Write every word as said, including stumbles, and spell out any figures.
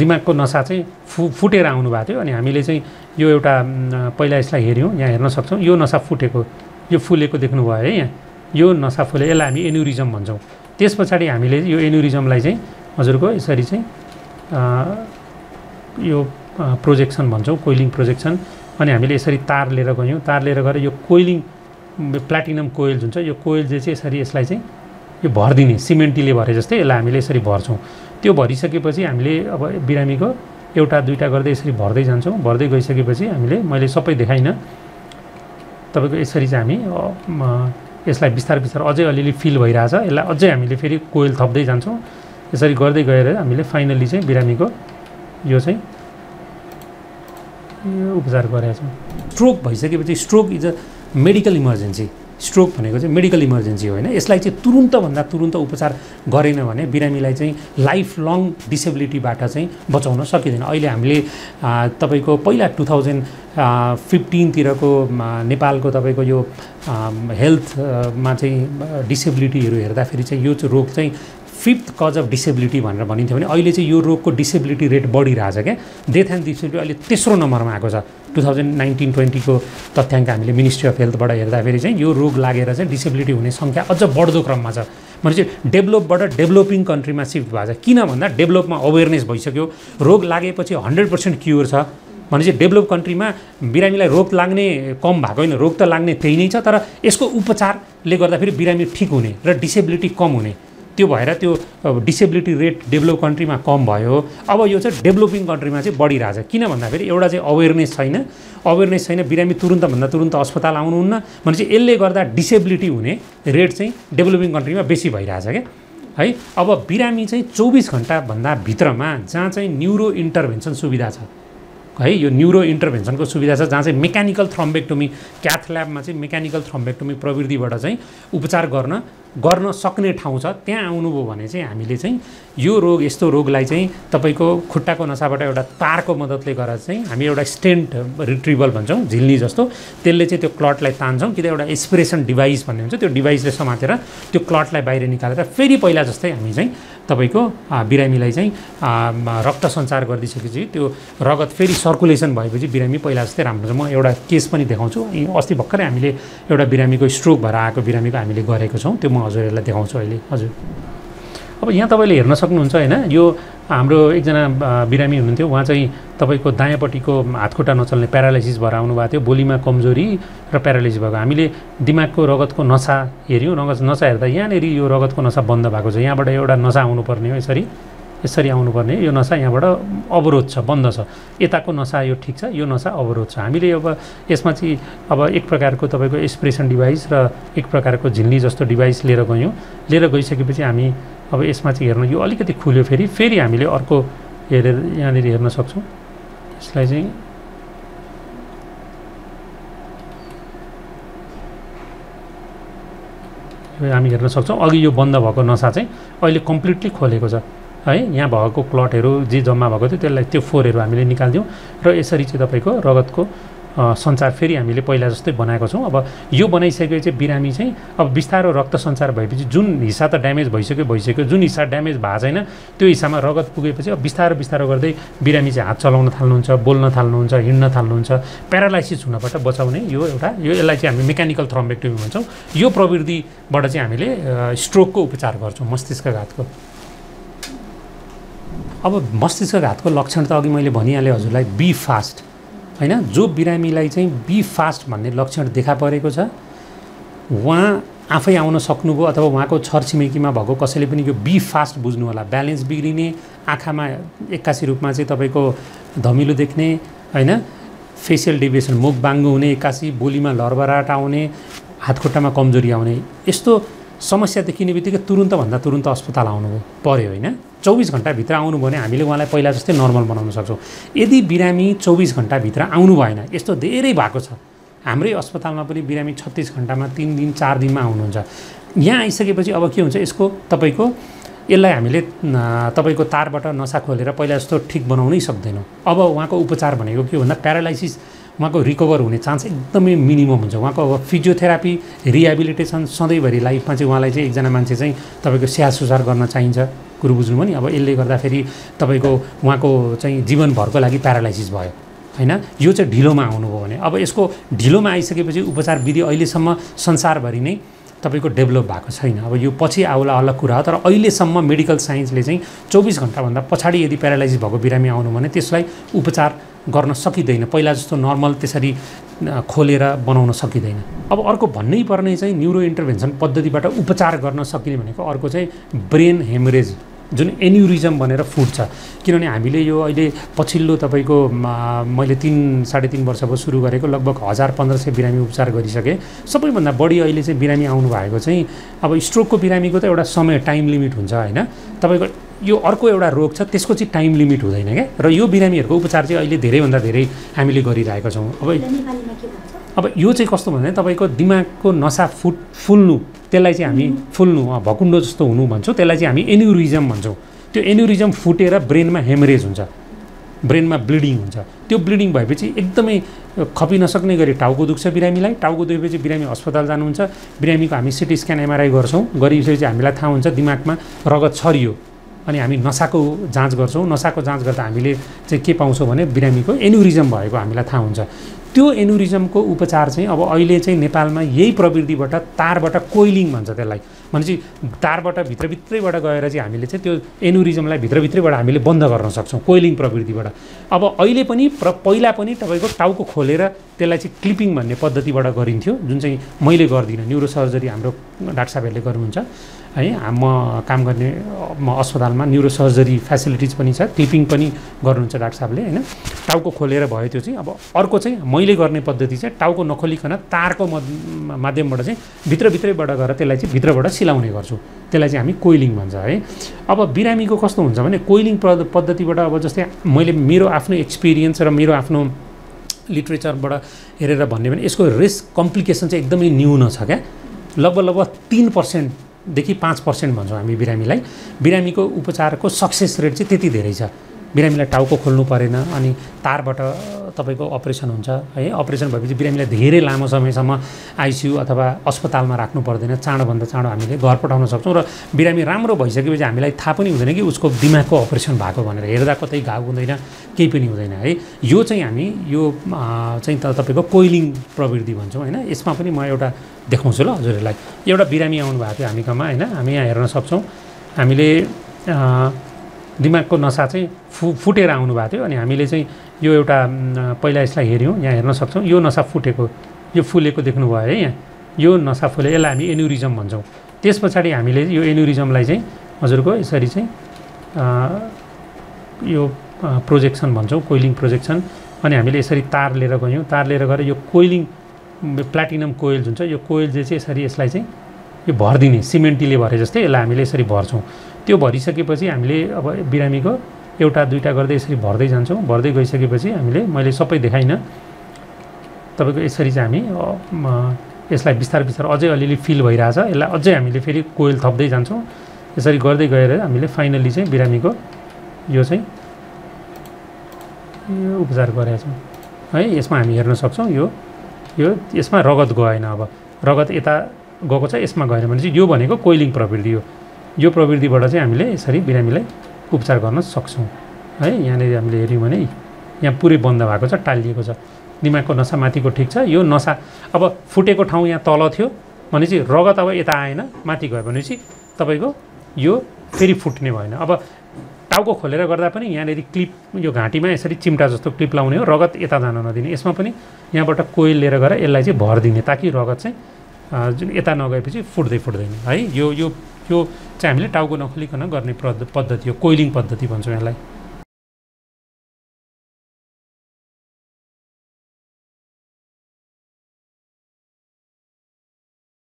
दिमागको नसा चाहिँ फु फुटेर आउनु भएको थियो अनि हामीले चाहिँ यो एउटा पहिला यसलाई हेर्यौं यहाँ हेर्न सक्छौं यो नसा फुटेको यो फुलेको देख्नु भयो है यहाँ यो नसा फुले यसलाई हामी एन्युरिज्म भन्छौं त्यसपछि हामीले यो एन्युरिज्मलाई चाहिँ हजुरको यसरी चाहिँ यो प्रोजेक्सन भन्छौं कोइलिङ प्रोजेक्सन अनि हामीले यसरी तार लिएर गयौं तार लिएर गरे यो कोइलिङ प्लाटिनम कोइल हुन्छ यो कोइल जे चाहिँ यसरी यसलाई चाहिँ यो भर्दिने सिमेन्टले भरे जस्तै यसलाई हामीले यसरी भर्छौं त्यो भरिसकेपछि हामीले अब बिरामीको एउटा दुईटा गर्दै यसरी भर्दै जान्छौं भर्दै गइसकेपछि हामीले मैले सबै देखाइन तपाईको यसरी चाहिँ हामी यसलाई बिस्तार बिस्तार अझै अलिअलि फिल भइराछ यसलाई अझै हामीले फेरि कोइल थप्दै जान्छौं यसरी गर्दै गएर हामीले फाइनली चाहिँ बिरामीको यो चाहिँ यो उपचार गरेका छौं स्ट्रोक भइसकेपछि stroke is a medical emergency stroke भनेको चाहिँ मेडिकल इमर्जेन्सी होइन यसलाई चाहिँ तुरुन्त भन्दा तुरुन्त उपचार गरेन भने बिरामीलाई चाहिँ लाइफ लङ डिसेबिलिटीबाट चाहिँ बचाउन सकिदैन अहिले हामीले तपाईको पहिला दुई हजार पन्ध्र तिरको नेपालको तपाईको यो हेल्थ मा चाहिँ डिसेबिलिटीहरु हेर्दा फेरि चाहिँ यो रोग चाहिँ फिफ्थ कज अफ डिसेबिलिटी भनेर भनिन्थ्यो भने अहिले चाहिँ यो रोगको डिसेबिलिटी रेट बढिरहेछ के डेथ एन्ड डिसेबिलिटी अहिले तेस्रो नम्बरमा आएको छ दुई हजार उन्नाइस बीस को तथ्याङ्क हामीले मिनिस्ट्री अफ हेल्थबाट हेर्दाखेरि चाहिँ यो रोग लागेर चाहिँ डिसेबिलिटी हुने संख्या अझ बढ्दो क्रममा छ भनेपछि डेभलपबाट डेभलपिङ कन्ट्रीमा शिफ्ट भएको छ किन भन्दा डेभलपमा अवेयरनेस भइसक्यो रोग लागेपछि हन्ड्रेड पर्सेन्ट क्युर छ भनेपछि डेभलप कन्ट्रीमा बिरामीलाई रोग लाग्ने कम भएको हैन रोग त लाग्ने त्यही नै छ तर यसको उपचारले गर्दा फेरि बिरामी ठीक हुने र डिसेबिलिटी कम हुने त्यो भएर त्यो डिसेबिलिटी रेट डेभलप कन्ट्रीमा कम भयो अब यो चाहिँ डेभलपिङ कन्ट्रीमा चाहिँ बढिरहेछ किन भन्दाखेरि एउटा चाहिँ अवेयरनेस छैन अवेयरनेस छैन बिरामी तुरुन्त भन्दा तुरुन्त अस्पताल आउनुहुन्न भनेपछि यसले गर्दा डिसेबिलिटी हुने रेट चाहिँ डेभलपिङ कन्ट्रीमा बेसी भइरहेछ के है अब बिरामी चाहिँ चौबीस घण्टा भन्दा भित्रमा जहाँ चाहिँ न्यूरो इन्टरभेन्सन सुविधा छ है यो न्यूरो इन्टरभेन्सनको सुविधा छ जहाँ चाहिँ मेकानिकल थ्रोम्बेक्टोमी क्याथ ल्याबमा चाहिँ मेकानिकल थ्रोम्बेक्टोमी प्रविधिबाट चाहिँ उपचार गर्न गर्न सक्ने ठाउँ छ त्यहाँ आउनुभयो भने चाहिँ हामीले चाहिँ यो रोग यस्तो रोगलाई चाहिँ तपाईको खुट्टाको नसाबाट एउटा तारको मद्दतले गरेर चाहिँ हामी एउटा स्टेन्ट रिट्रिभल भन्छौं झिल्नी जस्तो त्यसले चाहिँ त्यो क्लटलाई तान्छौं कि एउटा एस्पिरेसन डिभाइस भन्ने हुन्छ त्यो डिभाइसले समातेर त्यो क्लटलाई बाहिर निकालेर फेरि पहिला जस्तै हामी चाहिँ तपाईको बिरामीलाई चाहिँ रक्त सञ्चार गरिदिसकेपछि त्यो रगत फेरि सर्कुलेसन भएपछि बिरामी पहिला जस्तै राम्रो म एउटा केस पनि देखाउँछु अस्ति भर्खरै हामीले एउटा बिरामीको स्ट्रोक भएर आएको बिरामीको हामीले गरेको छौं त्यो म हजुरहरुलाई देखाउँछु अहिले हजुर अब यहाँ तपाईले हेर्न सक्नुहुन्छ हैन यो हाम्रो एकजना बिरामी हुनुहुन्थ्यो उहाँ चाहिँ तपाईको दायाँपट्टिको हातखुट्टा नचल्ने प्यारालाइसिस भएर आउनु भएको थियो बोलीमा कमजोरी र प्यारालाइसिस भएको हामीले दिमागको रगतको नसा हेर्यौं रगत नसा हेर्दा यहाँनेर यो रगतको नसा बन्द भएको छ यहाँबाट एउटा नसा आउनु पर्ने हो यसरी यसरी आउनु पर्ने यो नसा यहाँबाट अवरोध छ बन्द छ यताको नसा यो ठीक छ यो नसा अवरोध छ हामीले अब यसमा चाहिँ अब एक प्रकारको तपाईको एस्पिरेसन डिभाइस र एक प्रकारको झिल्ली जस्तो डिभाइस लिएर गयौं लिएर गइसकेपछि हामी अब यसमा चाहिँ हेर्नु यो अलिकति खुल्यो फेरि फेरि हामीले अर्को हेरेर यहाँनेर हेर्न सक्छौं यसलाई चाहिँ यो हामी हेर्न सक्छौं अघि यो बन्द भएको नसा चाहिँ अहिले कम्प्लिटली खोलेको छ है यहाँ भएको क्लटहरु जे जम्मा भएको थियो त्यसलाई त्यो फोरहरु हामीले निकाल्दियौ र यसरी चाहिँ तपाईको रगतको सञ्चार फेरि हामीले पहिला जस्तै बनाएको छौं अब यो बनाइसकेपछि बिरामी चाहिँ अब बिस्तारो रक्त सञ्चार भएपछि जुन हिस्सा त ड्यामेज भइसक्यो भइसक्यो जुन हिस्सा ड्यामेज भएको छैन त्यो हिस्सामा रगत पुगेपछि अब बिस्तारो बिस्तारो गर्दै बिरामी चाहिँ हात चलाउन थाल्नुहुन्छ बोल्न थाल्नुहुन्छ हिड्न थाल्नुहुन्छ प्यारालाइसिस हुनबाट बचाउने यो एउटा यो यसलाई चाहिँ हामी मेकानिकल थ्रोम्बेक्टोमी भन्छौं यो प्रविधिबाट चाहिँ हामीले स्ट्रोकको उपचार गर्छौं मस्तिष्कघातको अब मस्तिष्कघातको लक्षण त अघि मैले भनिहाले हजुरलाई बी फास्ट हैन जो बिरामीलाई चाहिँ बी फास्ट भन्ने लक्षण देखा परेको छ उहाँ आफै आउन सक्नुभयो अथवा उहाँको छरछिमेकीमा भएको कसैले पनि यो बी फास्ट बुझ्नु होला ब्यालेन्स बिग्रिने आँखामा एक्कासी रूपमा चाहिँ तपाईको धमिलो देख्ने हैन फेशियल डेभिएसन मुख बाङ्गो हुने एक्कासी बोलीमा लरबराहट आउने हातखुट्टामा कमजोरी आउने यस्तो समस्या देखिनेबित्तिकै तुरुन्त भन्दा तुरुन्त अस्पताल आउनु पर्यो हैन चौबीस घण्टा भित्र आउनु भने हामीले उहाँलाई पहिला जस्तै नर्मल बनाउन सक्छौं यदि बिरामी चौबीस घण्टा भित्र आउनु भएन यस्तो धेरै भएको छ हाम्रै अस्पतालमा पनि बिरामी छत्तीस घण्टामा तीन दिन चार दिनमा आउनुहुन्छ यहाँ आइसकेपछि अब के हुन्छ यसको तपाईको यसलाई हामीले तपाईको तारबाट नसा खोलेर पहिला जस्तो ठीक बनाउनै सक्दैनौं अब उहाँको उपचार भनेको के भन्दा प्यारालाइसिस उहाँको रिकभर हुने चान्स एकदमै मिनिमम हुन्छ। उहाँको अब फिजियोथेरापी रिहेबिलिटेसन सधैँभरि लाइफमा चाहिँ उहाँलाई चाहिँ एकजना मान्छे चाहिँ तपाईको स्याहार सुसार गर्न चाहिन्छ कुरु बुझ्नु पनि। अब यसले गर्दा फेरि तपाईको उहाँको चाहिँ जीवनभरको लागि प्यारालाइसिस भयो हैन। यो चाहिँ ढिलोमा आउनुभयो भने अब यसको ढिलोमा आइसकेपछि उपचार विधि अहिलेसम्म संसारभरि नै तपाईको डेभलप भएको छैन। अब यो पछि आउला अलग कुरा हो, तर अहिलेसम्म मेडिकल साइन्सले चाहिँ चौबीस घण्टा भन्दा पछाडी यदि प्यारालाइसिस भएको बिरामी आउनु भने त्यसलाई उपचार गर्न सकिदैन, पहिला जस्तो नर्मल त्यसरी खोलेर बनाउन सकिदैन। अब अर्को भन्नै पर्ने चाहिँ न्यूरो इन्टरभेन्सन पद्धतिबाट उपचार गर्न सकिने भनेको अर्को चाहिँ ब्रेन हेमरेज जुन एन्युरिजम भनेर फुट्छ। किनभने हामीले यो अहिले पछिल्लो तपाईको मैले तीन साढे तीन वर्ष भयो सुरु गरेको लगभग हजार पंद्रह सौ बिरामी उपचार गरिसके। सबैभन्दा बढी अहिले चाहिँ बिरामी आउनु भएको चाहिँ अब स्ट्रोकको बिरामीको त एउटा समय टाइम लिमिट हुन्छ हैन, तपाईको यो अर्को एउटा रोग छ त्यसको चाहिँ टाइम लिमिट हुँदैन क्या, र यो बिरामीहरूको उपचार चाहिँ अहिले धेरैभन्दा धेरै हामीले गरिरहेका छौँ। अब अब यो चाहिँ कस्तो भन्दा तपाईको दिमागको नसा फुट फुल्नु त्यसलाई चाहिँ हामी फुल्नु भकुण्डो जस्तो हुनु भन्छौँ, त्यसलाई चाहिँ हामी एन्युरिजम भन्छौँ। त्यो एन्युरिजम फुटेर ब्रेनमा हेमरेज हुन्छ, ब्रेनमा ब्लिडिङ हुन्छ। त्यो ब्लिडिङ भएपछि एकदमै खपिन नसक्ने गरी टाउको दुख्छ बिरामीलाई, टाउको दुखेपछि बिरामी अस्पताल जानुहुन्छ। बिरामीको हामी सिटी स्क्यान एमआरआई गर्छौँ, गरिसकेपछि हामीलाई थाहा हुन्छ दिमागमा रगत छरियो, अनि हामी नसाको जाँच गर्छौँ। नसाको जाँच गर्दा हामीले चाहिँ के पाउँछौँ भने बिरामीको एन्युरिजम भएको हामीलाई थाहा हुन्छ। त्यो एन्युरिजमको उपचार चाहिँ अब अहिले चाहिँ नेपालमा यही प्रवृत्तिबाट तारबाट कोइलिङ भन्छ त्यसलाई, भनेपछि तारबाट भित्रभित्रैबाट गएर चाहिँ हामीले चाहिँ त्यो एन्युरिजमलाई भित्रभित्रैबाट हामीले बन्द गर्न सक्छौँ कोइलिङ प्रवृत्तिबाट। अब अहिले पनि प्र पहिला पनि तपाईको टाउको खोलेर त्यसलाई चाहिँ क्लिपिङ भन्ने पद्धतिबाट गरिन्थ्यो, जुन चाहिँ मैले गर्दिनँ, न्युरो सर्जरी हाम्रो डाक्टर साहबहरूले गर्नुहुन्छ है। म काम गर्ने म अस्पतालमा न्युरो सर्जरी फेसिलिटिज पनि छ, क्लिपिङ पनि गर्नुहुन्छ डाक्टर साहबले हैन। टाउको खोलेर भयो त्यो चाहिँ। अब अर्को चाहिँ मैले गर्ने पद्धति चाहिँ टाउको नखोलिकन तारको माध्यमबाट चाहिँ भित्रभित्रैबाट गएर त्यसलाई चाहिँ भित्रबाट सिलाउने गर्छौँ, त्यसलाई चाहिँ हामी कोइलिङ भन्छ है। अब बिरामीको कस्तो हुन्छ भने कोइलिङ पद्धतिबाट अब जस्तै मैले मेरो आफ्नो एक्सपिरियन्स र मेरो आफ्नो लिटरेचरबाट हेरेर भन्ने भने यसको रिस्क कम्प्लिकेसन चाहिँ एकदमै न्यून छ क्या, लगभग लगभग तीन पर्सेंट देखि पांच पर्सेंट भन्छौँ हामी बिरामीलाई। बिरामीको उपचारको सक्सेस रेट चाहिँ त्यति धेरै छ। बिरामीलाई टाउको खोल्नु परेन, अनि तारबाट तपाईको अपरेसन हुन्छ है। अपरेसन भएपछि बिरामीलाई धेरै लामो समयसम्म आइसियु अथवा अस्पतालमा राख्नु पर्दैन, चाँडोभन्दा चाँडो हामीले घर पठाउन सक्छौँ। र बिरामी राम्रो भइसकेपछि हामीलाई थाहा पनि हुँदैन कि उसको दिमागको अपरेसन भएको भनेर, हेर्दा कतै घाउ हुँदैन, केही पनि हुँदैन है। यो चाहिँ हामी यो चाहिँ तपाईको कोइलिङ प्रवृत्ति भन्छौँ हैन। यसमा पनि म एउटा देखाउँछु ल हजुरहरूलाई। एउटा बिरामी आउनु भएको थियो हामीकोमा हैन, हामी यहाँ हेर्न सक्छौँ। हामीले दिमागको नसा चाहिँ फु फुटेर आउनु भएको थियो, अनि हामीले चाहिँ यो एउटा पहिला यसलाई हेर्यौँ, यहाँ हेर्न सक्छौँ यो नसा फुटेको, यो फुलेको देख्नुभयो है। यहाँ यो नसा फुले, यसलाई हामी एन्युरिजम भन्छौँ। त्यस पछाडि हामीले यो एन्युरिजमलाई चाहिँ हजुरको यसरी चाहिँ यो प्रोजेक्सन भन्छौँ, कोइलिङ प्रोजेक्सन। अनि हामीले यसरी तार लिएर गयौँ, तार लिएर गएर यो कोइलिङ प्लाटिनम कोइल जुन छ यो कोइल चाहिँ यसरी यसलाई चाहिँ यो भरिदिने, सिमेन्टीले भरे जस्तै यसलाई हामीले यसरी भर्छौँ। त्यो भरिसकेपछि हामीले अब बिरामीको एउटा दुईटा गर्दै यसरी भर्दै जान्छौँ। भर्दै गइसकेपछि हामीले, मैले सबै देखाइन तपाईको, यसरी चाहिँ हामी यसलाई बिस्तार बिस्तार अझै अलिअलि फिल भइरहेछ, यसलाई अझै हामीले फेरि कोइल थप्दै जान्छौँ। यसरी गर्दै गएर हामीले फाइनली चाहिँ बिरामीको यो चाहिँ यो उपचार गरेछौँ है। यसमा हामी हेर्न सक्छौँ यो यो यसमा रगत गएन। अब रगत यता गएको छ, यसमा गएन भनेपछि यो भनेको कोइलिङ प्रवृत्ति हो। यो प्रवृत्तिबाट चाहिँ हामीले यसरी बिरामीलाई उपचार गर्न सक्छौँ है। यहाँनिर हामीले हेऱ्यौँ भने यहाँ पुरै बन्द भएको छ, टालिएको छ, दिमागको नसा माथिको ठिक छ। यो नसा अब फुटेको ठाउँ यहाँ तल थियो भनेपछि रगत अब यता आएन, माथि गयो भनेपछि तपाईँको यो फेरि फुट्ने भएन। अब टाउको खोलेर गर्दा पनि यहाँनिर क्लिप यो घाँटीमा यसरी चिम्टा जस्तो क्लिप लाउने हो, रगत यता जान नदिने। यसमा पनि यहाँबाट कोइल लिएर गएर यसलाई चाहिँ भरिदिने, ताकि रगत चाहिँ जुन यता नगएपछि फुट्दै फुट्दैन है। यो यो यो चाहिँ हामीले टाउको नखोलिकन गर्ने पद्धति हो, कोइलिङ पद्धति भन्छौँ यसलाई।